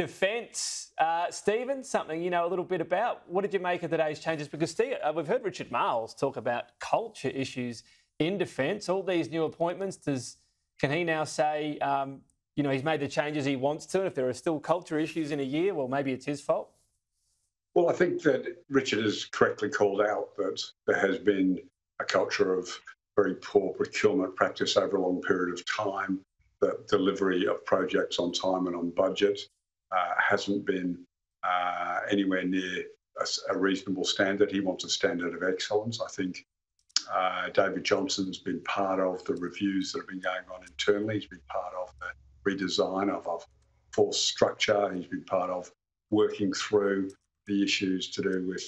Defence, Stephen, something you know a little bit about. What did you make of today's changes? Because we've heard Richard Marles talk about culture issues in defence, all these new appointments. Can he now say, you know, he's made the changes he wants to, and if there are still culture issues in a year, well, maybe it's his fault? Well, I think that Richard has correctly called out that there has been a culture of very poor procurement practice over a long period of time, that delivery of projects on time and on budget hasn't been anywhere near a reasonable standard. He wants a standard of excellence. I think David Johnson's been part of the reviews that have been going on internally. He's been part of the redesign of force structure. He's been part of working through the issues to do with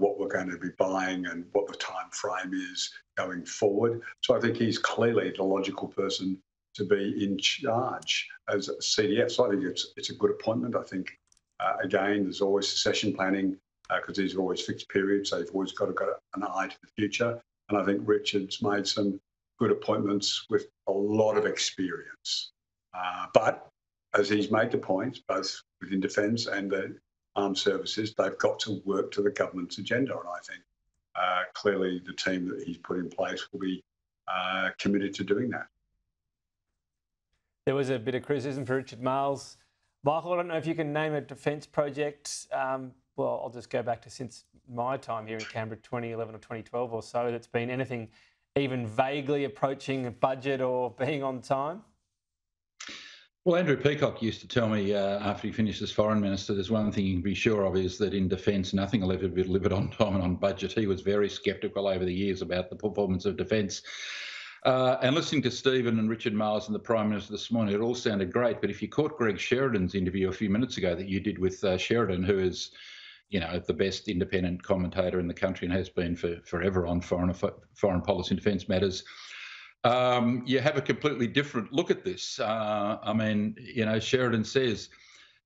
what we're going to be buying and what the time frame is going forward. So I think he's clearly the logical person to be in charge as a CDF. So I think it's a good appointment. I think, again, there's always succession planning because these are always fixed periods, so you've always got to get an eye to the future. And I think Richard's made some good appointments with a lot of experience. But as he's made the point, both within defence and the armed services, they've got to work to the government's agenda. And I think clearly the team that he's put in place will be committed to doing that. There was a bit of criticism for Richard Marles. Michael, I don't know if you can name a defence project. Well, I'll just go back to since my time here in Canberra, 2011 or 2012 or so, that's been anything even vaguely approaching a budget or being on time? Well, Andrew Peacock used to tell me after he finished as foreign minister, there's one thing you can be sure of is that in defence, nothing will ever be delivered on time and on budget. He was very sceptical over the years about the performance of defence. And listening to Stephen and Richard Marles and the Prime Minister this morning, it all sounded great. But if you caught Greg Sheridan's interview a few minutes ago that you did with Sheridan, who is, you know, the best independent commentator in the country and has been for forever on foreign policy and defence matters, you have a completely different look at this. I mean, you know, Sheridan says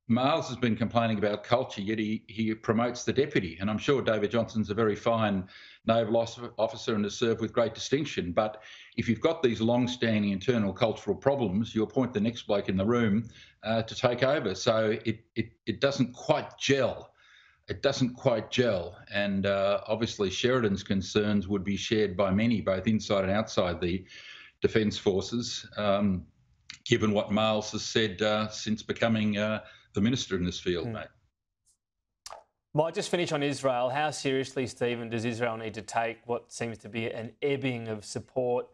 Marles has been complaining about culture, yet he promotes the deputy. And I'm sure David Johnson's a very fine naval officer and has served with great distinction. But if you've got these long-standing internal cultural problems, you appoint the next bloke in the room to take over. So it doesn't quite gel. It doesn't quite gel. And obviously Sheridan's concerns would be shared by many, both inside and outside the Defence Forces, given what Marles has said since becoming the minister in this field, mate. Well, I'll just finish on Israel. How seriously, Stephen, does Israel need to take what seems to be an ebbing of support?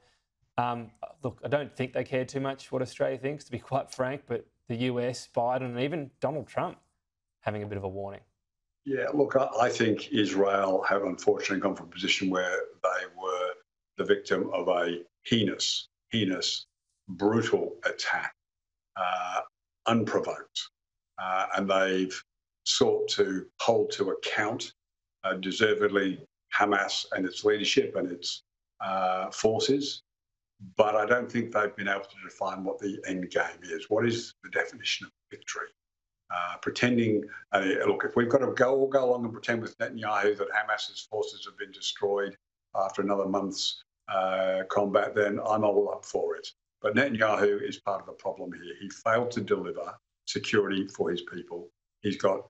Look, I don't think they care too much what Australia thinks, to be quite frank, but the US, Biden and even Donald Trump having a bit of a warning. Yeah, look, I think Israel have unfortunately gone from a position where they were the victim of a heinous, brutal attack, unprovoked, and they've sought to hold to account, deservedly, Hamas and its leadership and its forces, but I don't think they've been able to define what the end game is. What is the definition of victory? Pretending, look, if we've got to go along and pretend with Netanyahu that Hamas's forces have been destroyed after another month's combat, then I'm all up for it. But Netanyahu is part of the problem here. He failed to deliver security for his people. He's got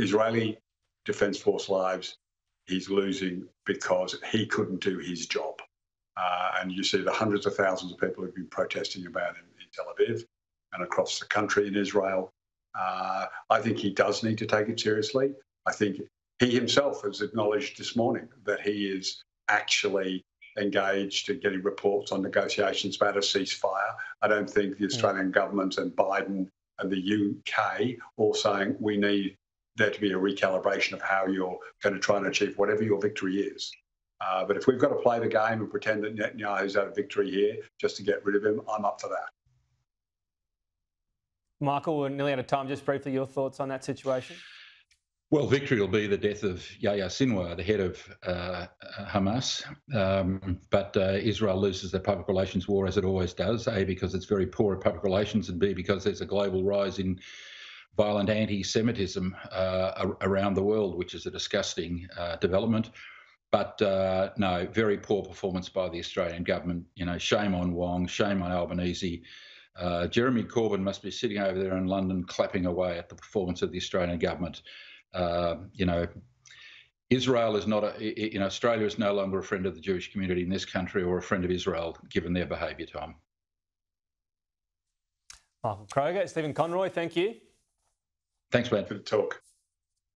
Israeli Defence Force lives. He's losing because he couldn't do his job. And you see the hundreds of thousands of people who've been protesting about him in Tel Aviv and across the country in Israel. I think he does need to take it seriously. I think he himself has acknowledged this morning that he is actually engaged in getting reports on negotiations about a ceasefire. I don't think the Australian government and Biden and the UK all saying we need there to be a recalibration of how you're going to try and achieve whatever your victory is. But if we've got to play the game and pretend that Netanyahu's out of victory here just to get rid of him, I'm up for that. Michael, we're nearly out of time. Just briefly, your thoughts on that situation? Well, victory will be the death of Yahya Sinwar, the head of Hamas. But Israel loses their public relations war, as it always does, A, because it's very poor at public relations, and B, because there's a global rise in violent anti-Semitism around the world, which is a disgusting development. But no, very poor performance by the Australian government. You know, shame on Wong, shame on Albanese. Jeremy Corbyn must be sitting over there in London clapping away at the performance of the Australian government. Israel is not a, Australia is no longer a friend of the Jewish community in this country or a friend of Israel, given their behaviour, Tom. Malcolm Kroger, Stephen Conroy, thank you. Thanks, man, for the talk.